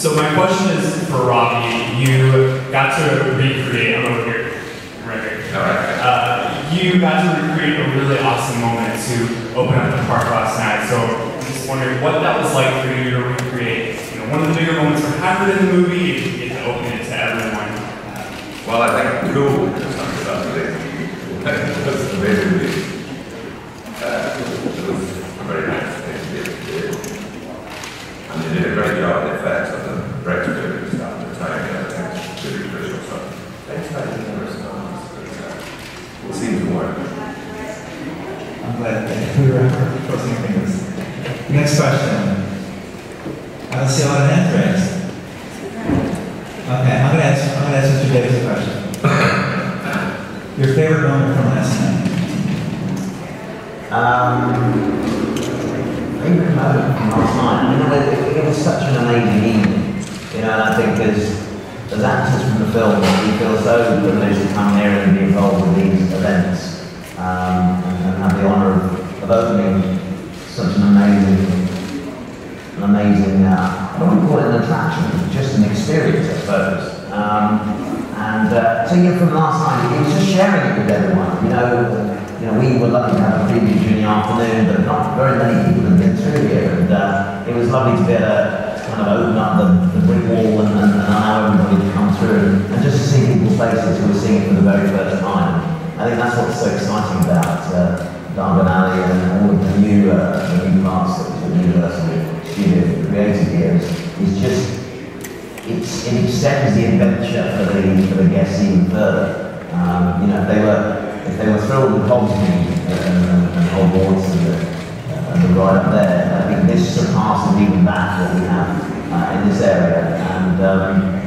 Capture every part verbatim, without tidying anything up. So my question is for Robbie. You got to recreate, I'm over here, I'm right here. All right. Uh, you got to recreate a really awesome moment to open up the park last night. So I'm just wondering what that was like for you to recreate. You know, one of the bigger moments that happened in the movie, if you get to open it to everyone. Uh, well, I think cool. That was amazing. Uh, it was a very nice thing to do. And they did a great job in effect of the director doing this stuff, the time and attention to the visual stuff. Next time the Universal Studios, we'll see more. I'm glad that we were crossing fingers. Next question. I don't see a lot of hands raised. Okay, I'm going to ask, I'm going to ask Mister Davis a question. Your favorite moment from last night? Um, I think we've had it from last night. I mean, it, it was such an amazing evening, you know, and I think as, as actors from the film, we feel so privileged to come here and be involved with these events, um, and, and have the honour of, of opening such an amazing, an amazing, uh, I wouldn't call it an attraction, just an experience, I suppose. Um, and uh, so, yeah, from last night, it was just sharing it with everyone, you know. You know, we were lucky to have a Forbidden Journey afternoon, but not very many people have been through here, and uh, it was lovely to be able to kind of open up the, the brick wall and, and allow everybody to come through, and just to see people's faces who were seeing it for the very first time. I think that's what's so exciting about uh, Diagon Alley and all of the new, uh, the new parts that the Universal Studios created here. Is just it's, it extends the adventure for the for the guests even further. Um, you know, they were. If they were thrilled with Hogsmeade and, and Hogwarts and the, uh, and the ride up there, I think this surpasses even that what we have uh, in this area. And um,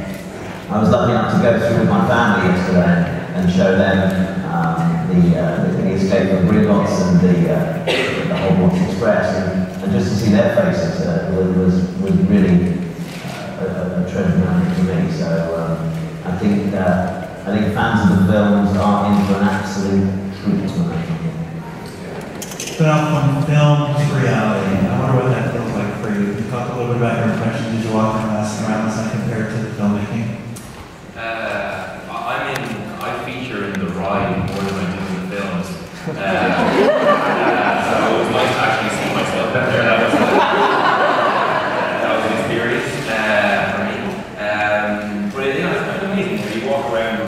I was lucky enough to go through with my family yesterday and show them um, the, uh, the, the escape of Gringotts and the, uh, the Hogwarts Express, and, and just to see their faces uh, was, was really uh, a, a treasure hunt for me. So um, I think. Uh, I think fans of the films are in for an absolute treat tonight. But off on film to reality, I wonder what that feels like for you. Can you talk a little bit about your impression? Did you walk around last around last night compared to the filmmaking? Uh, I mean, I feature in the ride more than I do in the films. Uh, uh, so it was nice to actually see myself out there. That was, uh, that was an experience uh, for me. Um, but it, you know, it's kind of amazing. You walk around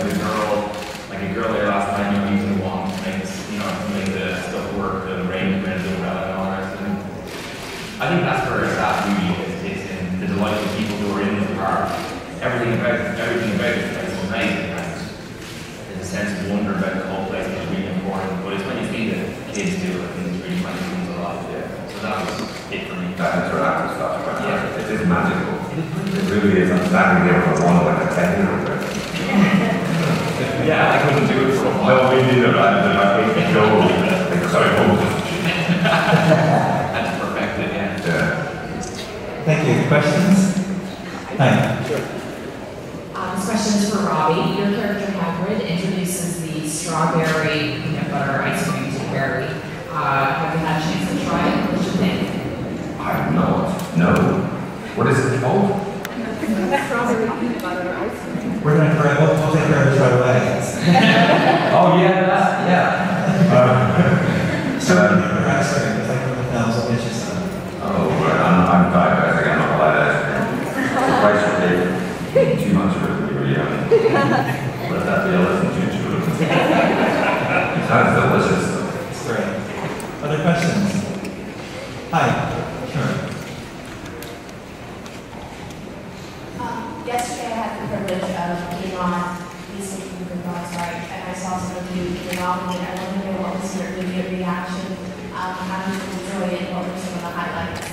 earlier last night, you usually want to make, you know, to make the stuff work, the arrangements, the umbrella and all that. And I think that's where it's at, really, is in the delight of people who are in the park. Everything about everything about this place is amazing, and there's a sense of wonder about the whole place, which is really important. But it's when you see the kids do it, I think it's really funny things a lot. Yeah. So that was it for me. That interactive stuff, right? Yeah. It is magical. It really is. I'm standing there for one like a ten-year-old. Yeah, I couldn't do it for a while. No, me neither. I didn't. I couldn't go. Sorry, hold on. That's perfected, yeah. Yeah. Thank you. Questions? Hi. Sure. Um, this question is for Robbie. Your character Hagrid introduces the strawberry peanut butter ice cream to Harry. Uh, have you had a chance to try it? What do you think? I have not. No. What is it called? Strawberry peanut butter ice cream. We're going to try, we'll, we'll take care of this right away. Oh, yeah, that's, yeah. Um, so, um, right, sorry, it's like one of the thousand dishes. Oh, right, I'm diabetic, I'm not allowed to. Price too much of it when you were young. Let that be a lesson to children. It sounds delicious. It's great. Other questions? Hi. Yesterday I had the privilege of being on Lisa from Gringotts, right, and I saw some of you getting on with it. I wanted to know what was your immediate reaction, um, how did you enjoy it, and what were some of the highlights?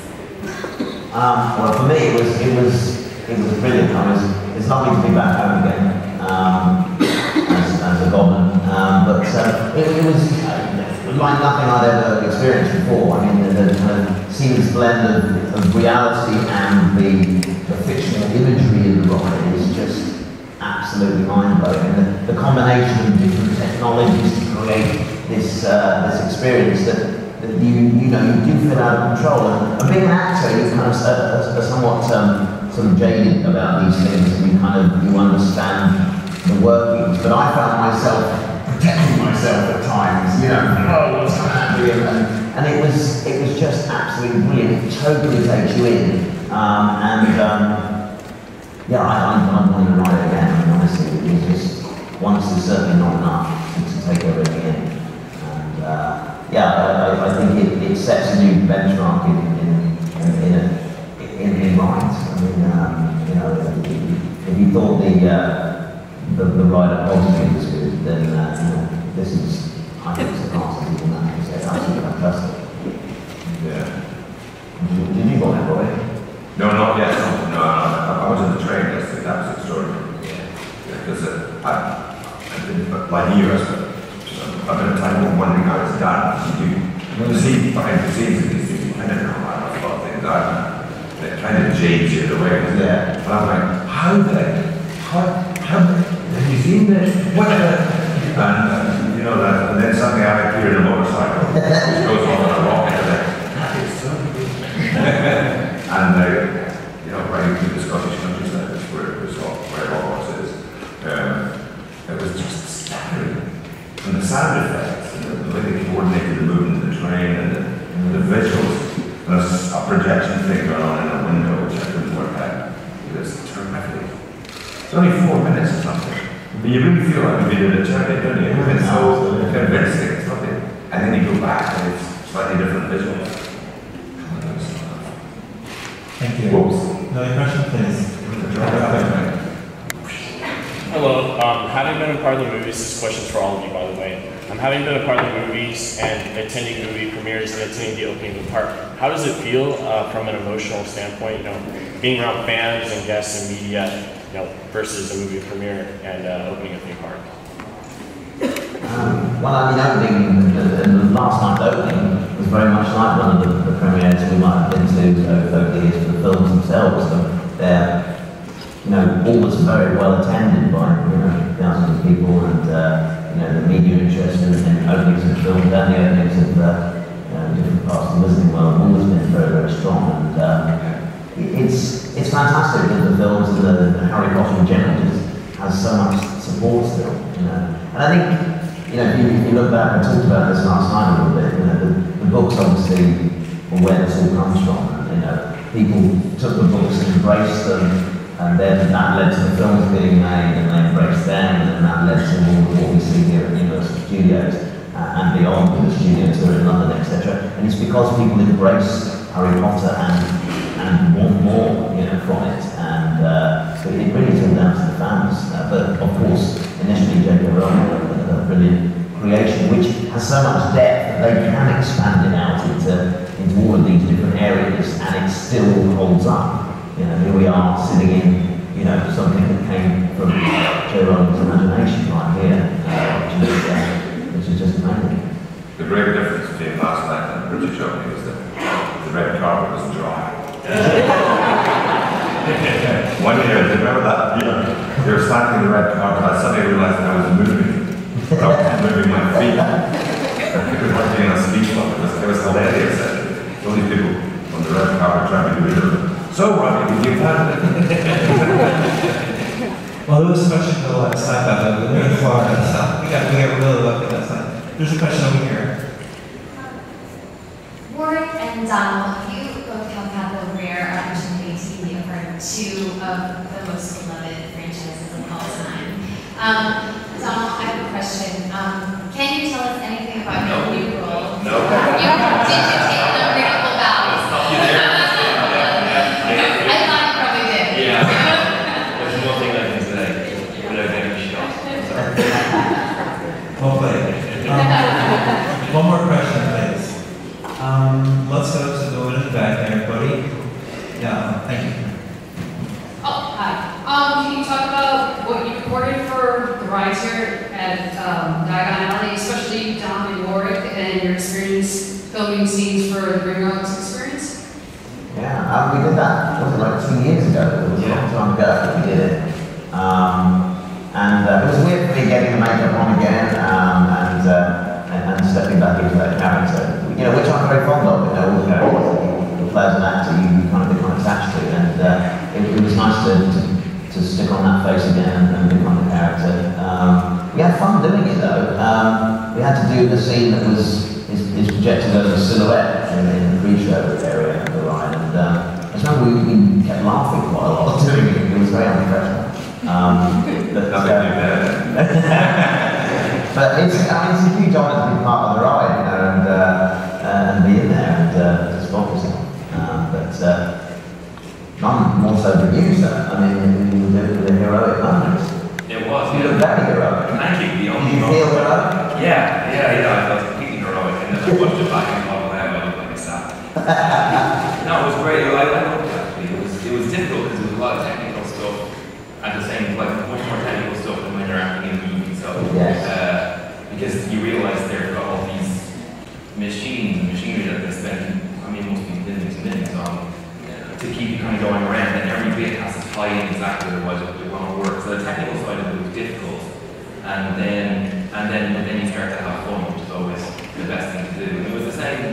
Um, well, for me, it was it was it was brilliant. I was it's lovely to be back home again um, as, as a goblin, um, but uh, it, it was uh, like nothing I'd ever experienced before. I mean, the, the kind of seamless blend of, of reality and the the fictional imagery in the ride is just absolutely mind-blowing. The, the combination of different technologies to create this uh, this experience that, that you you know you do feel out of control. And being an actor, you kind of a, a somewhat um, sort of jaded about these things, and you kind of, you understand the workings, but I found myself protecting myself at times, you know, oh, what's happening, and, and it was, it was just absolutely brilliant. It totally takes you in, um, and um, yeah, I, I'm going to write it again, and honestly, it was just, once is certainly not enough to, to take everything in, and uh, yeah, I, I think it, it sets a new benchmark in, in, in, in a in your mind. I mean, um, you know, if you thought the uh, the, the ride at Oz was good, then uh, you know, this is, I think it's a masterpiece in that respect. I think that's fantastic. Yeah. Did, did you go that way? No, not yet. No, no, I was on the train yesterday. That was extraordinary. Yeah. Because yeah, uh, I, I didn't, but like you, I spent a bit of time wondering how it's done. You do see behind the scenes of these things. I don't know how much about things are. They're trying to change it away, isn't yeah. it? And I'm like, how the, how, how, have you seen this? What the? And uh, you know that, and then suddenly I appear in a motorcycle, which goes off on a rocket, and I'm like, that is so good. And uh, you know, right through the Scottish countryside, which where it was all, where Hogwarts is, um, it was just staggering. And the sound effects, and the way they coordinated the movement of the train, and the, mm. the visuals. There's a projection thing going on in a window which I couldn't work out. It was terrific. It's only four minutes or something. But you really feel like you've been in a journey, don't you? It's so convincing, it's lovely. And then you go back and it's slightly different visuals. Thank you. Whoops. Another question, please. Hello. Um, having been a part of the movies, this question's for all of you, by the way. Um, having been a part of the movies and attending movie premieres and attending the opening of the park, how does it feel uh, from an emotional standpoint, you know, being around fans and guests and media, you know, versus a movie premiere and uh, opening a new park? Um, well, I mean, opening, the, the last night's opening was very much like one of the, the premieres we might have been to over the years for the films themselves. So they're, you know, always very well attended by, you know, thousands of people, and uh, you know, the media interest in, in openings of films and the openings of uh, you know, different parts of the Wizarding World have always been very, very strong. And uh, it, it's it's fantastic that the films and the, the Harry Potter in general just has so much support still. You know, and I think, you know, if you, if you look back, I talked about this last night a little bit. You know, the, the books obviously were where this all comes from. You know, people took the books and embraced them. And then that led to the films being made, and they embraced them, and that led to all what we see here at Universal Studios uh, and beyond, with the studio tour in London, et cetera. And it's because people embrace Harry Potter and and want more, you know, from it. And uh, so it really is all down to the fans. Uh, but of course, initially J K Rowling had a brilliant creation, which has so much depth that they can expand it out into into all of these different areas, and it still holds up. You know, here we are sitting in, you know, something that came from J. Rowling's imagination right here, uh, which, is, uh, which is just amazing. The great difference between last night and the British opening is that the red carpet was dry. One year, do you remember that? Yeah. They were slapping the red carpet, I suddenly realised that I was moving. I was moving my feet. I think it was like being on a speech club. It was, it was hilarious. All these people on the red carpet trying to do it. So, Robbie, did you plan it? Well, there was a question outside that, but we are far outside. We got, we got really lucky that side. There's a question over here. Um, Warwick and Donald, you both have had the rare opportunity to be a part of two of the most beloved franchises of all time. Um, Donald, I have a question. Um, can you tell us anything about your new role? No. You, did you take the critical vows? Well played. Um, one more question, please. Um, let's go to the woman in the back there, buddy. Yeah, thank you. Oh, hi. Um, can you talk about what you recorded for the rides here at um, Diagon Alley, especially Dom and Warwick, and your experience filming scenes for the Gringotts experience? Yeah, um, we did that, was it like two years ago? It was yeah. a long time ago that we did it. Um, And uh, it was weird for me getting the makeup on again um, and, uh, and and stepping back into that character, you know, which I'm very fond of. You know, all the characters, the players and actors, you kind of become attached to, and uh, it, it was stick on that face again and move on the character. Um, we had fun doing it though. Um, we had to do the scene that was is, is projected as a silhouette in, in the pre-show area of the ride, and uh, I just remember we, we kept laughing quite a lot doing it. It was very unprofessional. Um, but, uh, but it's, I mean, it's a huge honor to be part of the ride, you know, and, uh, and be in there and uh, just focusing. Uh, but. Uh, None more so than you, sir. I mean, you were doing the heroic moments. It was. You look very heroic. Thank you. The only you feel heroic? Yeah, yeah, yeah. I felt completely heroic, and then I watched it back and thought, wow, I look like a sap. No, it was great. I loved it, actually. It was, it was difficult because there was a lot of technical stuff, and the same, like, much more technical stuff than when you're acting in the movie. So, yes. uh, because you realise they've got all these machines and machinery that they spend, I mean, must be millions and millions on. To keep you kind of going around, and every bit has to tie in exactly otherwise it won't work. So the technical side of it was difficult, and then and then and then you start to have fun, which is always the best thing to do. And it was the same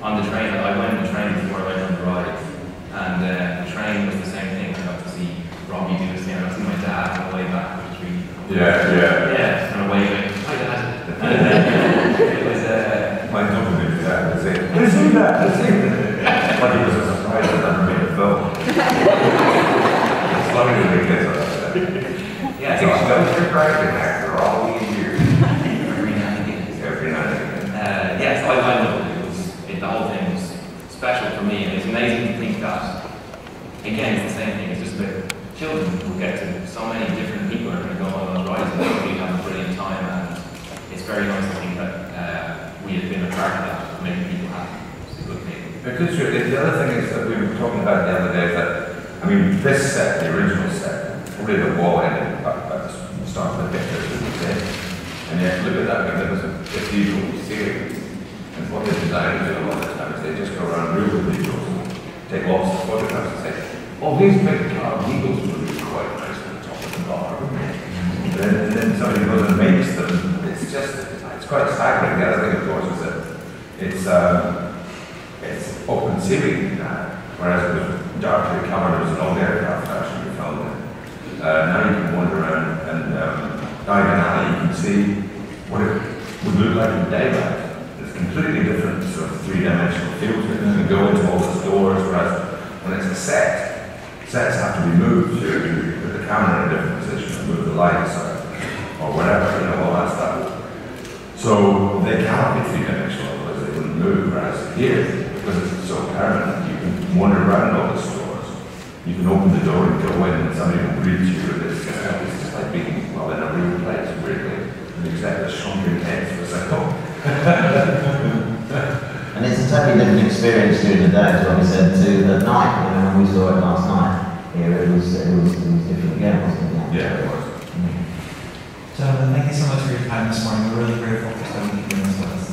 on the train. I went on the train before I went on the ride, and uh, the train was the same thing. I got to see Robbie Davis there, and I see my dad on the way back, which really yeah, yeah, yeah, on the way back. Hi, Dad. And then, it was uh, my double did that. That's it. Let's do that. Let's do that. But it was a surprise. That film. It's funny to make this up. Yeah, I think so. I was practicing after all these years. Every night again. Every night again. Uh, yeah, so I loved it. It was, it, the whole thing was special for me, and it's amazing to think that, again, it's the same thing, it's just that children will get to, so many different people are going to go on those rides and really have a brilliant time, and it's very nice to think that uh, we have been a part of that, making people happy. It's a good thing. Because the other thing is that we were talking about the other day is that, I mean, this set, the original set, probably the wall ended back at the start of the picture, and you have to look at that magnificent cathedral ceiling. And what they designers do a lot of the time is they just go around rural cathedrals and take lots of photographs and say, oh, these big carved eagles would be quite nice on the top of the bar, wouldn't they? And then somebody goes and makes them. It's just, it's quite staggering. The other thing, of course, is that it's, um, it's open ceiling now, whereas with darker cameras and all the aircraft actually filmed it. Uh, now you can wander around and um, Diagon Alley, you can see what it would look like in daylight. It's completely different sort of three-dimensional feel to it. It doesn't go into all those doors, whereas when it's a set, sets have to be moved. You can put the camera in a different position and move the lights or, or whatever, you know, all that stuff. So they can't be three-dimensional because they wouldn't move, whereas here, because it's so permanent, you can wander around all the stores. You can open the door and go in, and somebody will greet you. It's, uh, it's just like being well in a real place, weirdly. It's like a shrunken head for a second. And it's a totally different experience during the day, as what we said, to the night. You know, when we saw it last night here, it was it was, it was different again, wasn't it? Yeah, it was. Mm-hmm. Jonathan, thank you so much for your time this morning. We're really grateful for spending you with us.